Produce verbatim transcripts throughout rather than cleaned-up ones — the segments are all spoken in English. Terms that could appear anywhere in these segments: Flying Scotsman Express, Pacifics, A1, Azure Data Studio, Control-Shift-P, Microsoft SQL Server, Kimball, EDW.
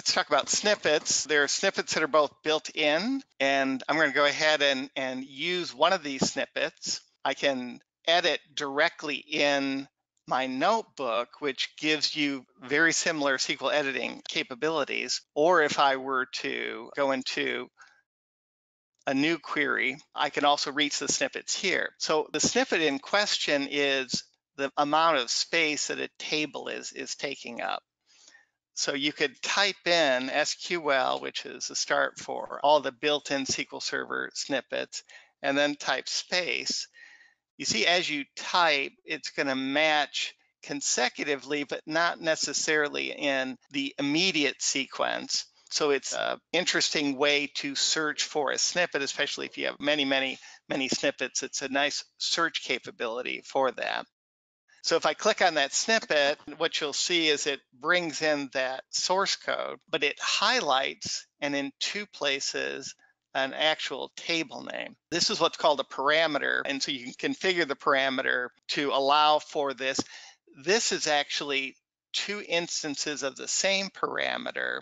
let's talk about snippets. There are snippets that are both built in, and I'm going to go ahead and, and use one of these snippets. I can edit directly in my notebook, which gives you very similar S Q L editing capabilities. Or if I were to go into a new query, I can also reach the snippets here. So the snippet in question is the amount of space that a table is, is taking up. So you could type in S Q L, which is the start for all the built-in S Q L Server snippets, and then type space. You see, as you type, it's going to match consecutively, but not necessarily in the immediate sequence. So it's an interesting way to search for a snippet, especially if you have many, many, many snippets. It's a nice search capability for that. So if I click on that snippet, what you'll see is it brings in that source code, but it highlights, and in two places, an actual table name. This is what's called a parameter, and so you can configure the parameter to allow for this. This is actually two instances of the same parameter.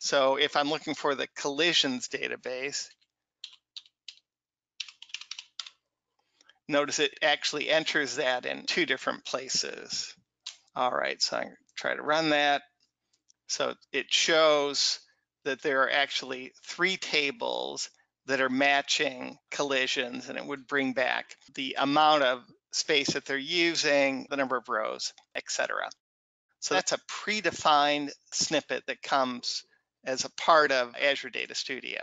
So if I'm looking for the collisions database, notice it actually enters that in two different places. All right, so I'm going to try to run that. So it shows that there are actually three tables that are matching collisions, and it would bring back the amount of space that they're using, the number of rows, et cetera. So that's a predefined snippet that comes as a part of Azure Data Studio.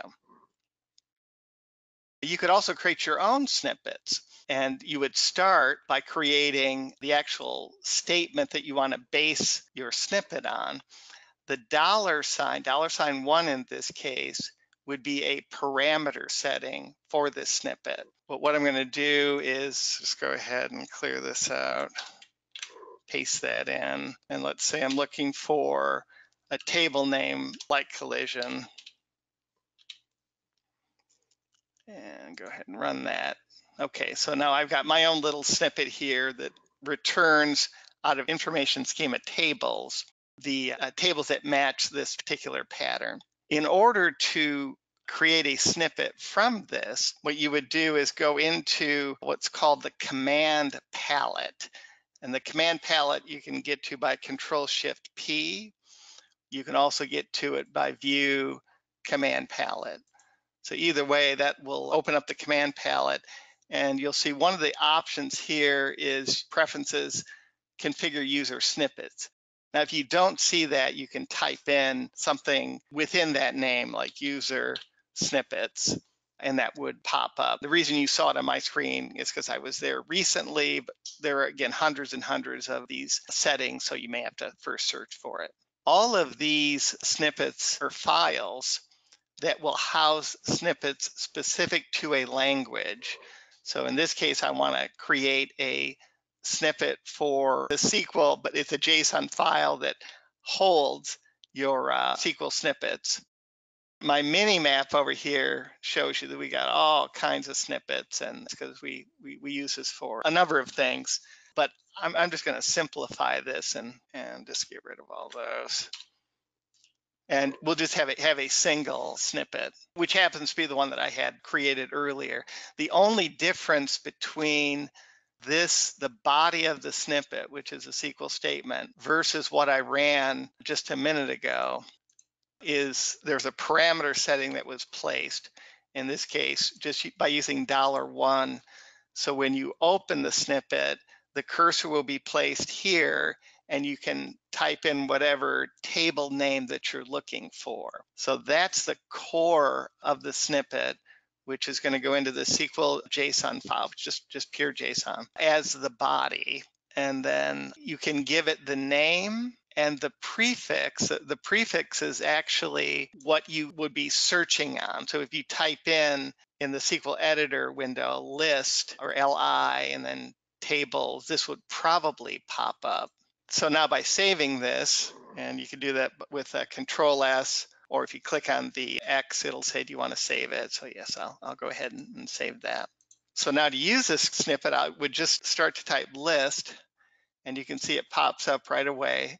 You could also create your own snippets, and you would start by creating the actual statement that you want to base your snippet on. The dollar sign, dollar sign one in this case, would be a parameter setting for this snippet. But what I'm going to do is just go ahead and clear this out, paste that in, and let's say I'm looking for a table name like collision. And go ahead and run that. Okay, so now I've got my own little snippet here that returns out of information schema tables, the uh, tables that match this particular pattern. In order to create a snippet from this, what you would do is go into what's called the command palette. And the command palette you can get to by Control Shift P. You can also get to it by View Command Palette. So either way, that will open up the command palette, and you'll see one of the options here is Preferences, Configure User Snippets. Now, if you don't see that, you can type in something within that name, like User Snippets, and that would pop up. The reason you saw it on my screen is because I was there recently, but there are, again, hundreds and hundreds of these settings, so you may have to first search for it. All of these snippets are files that will house snippets specific to a language. So in this case, I want to create a snippet for the S Q L, but it's a JSON file that holds your uh, S Q L snippets. My mini map over here shows you that we got all kinds of snippets, and it's because we, we, we use this for a number of things, but I'm, I'm just going to simplify this and, and just get rid of all those. And we'll just have it have a single snippet, which happens to be the one that I had created earlier. The only difference between this, the body of the snippet, which is a S Q L statement, versus what I ran just a minute ago, is there's a parameter setting that was placed, in this case, just by using dollar one. So when you open the snippet, the cursor will be placed here, and you can type in whatever table name that you're looking for. So that's the core of the snippet, which is going to go into the S Q L JSON file, just, just pure JSON, as the body. And then you can give it the name and the prefix. The prefix is actually what you would be searching on. So if you type in, in the S Q L editor window, list or L I and then tables, this would probably pop up. So now by saving this, and you can do that with a Control S, or if you click on the X, it'll say, do you want to save it? So yes, I'll, I'll go ahead and, and save that. So now to use this snippet, I would just start to type list, and you can see it pops up right away.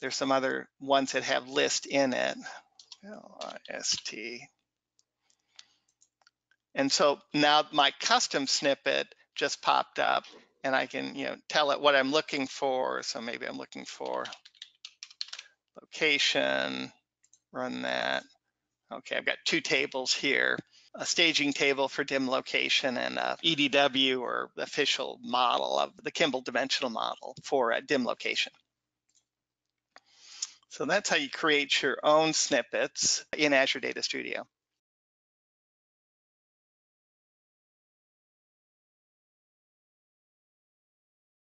There's some other ones that have list in it, L I S T. And so now my custom snippet just popped up, and I can, you know, tell it what I'm looking for. So maybe I'm looking for location, run that. Okay, I've got two tables here, a staging table for dim location and a E D W or official model of the Kimball dimensional model for a dim location. So that's how you create your own snippets in Azure Data Studio.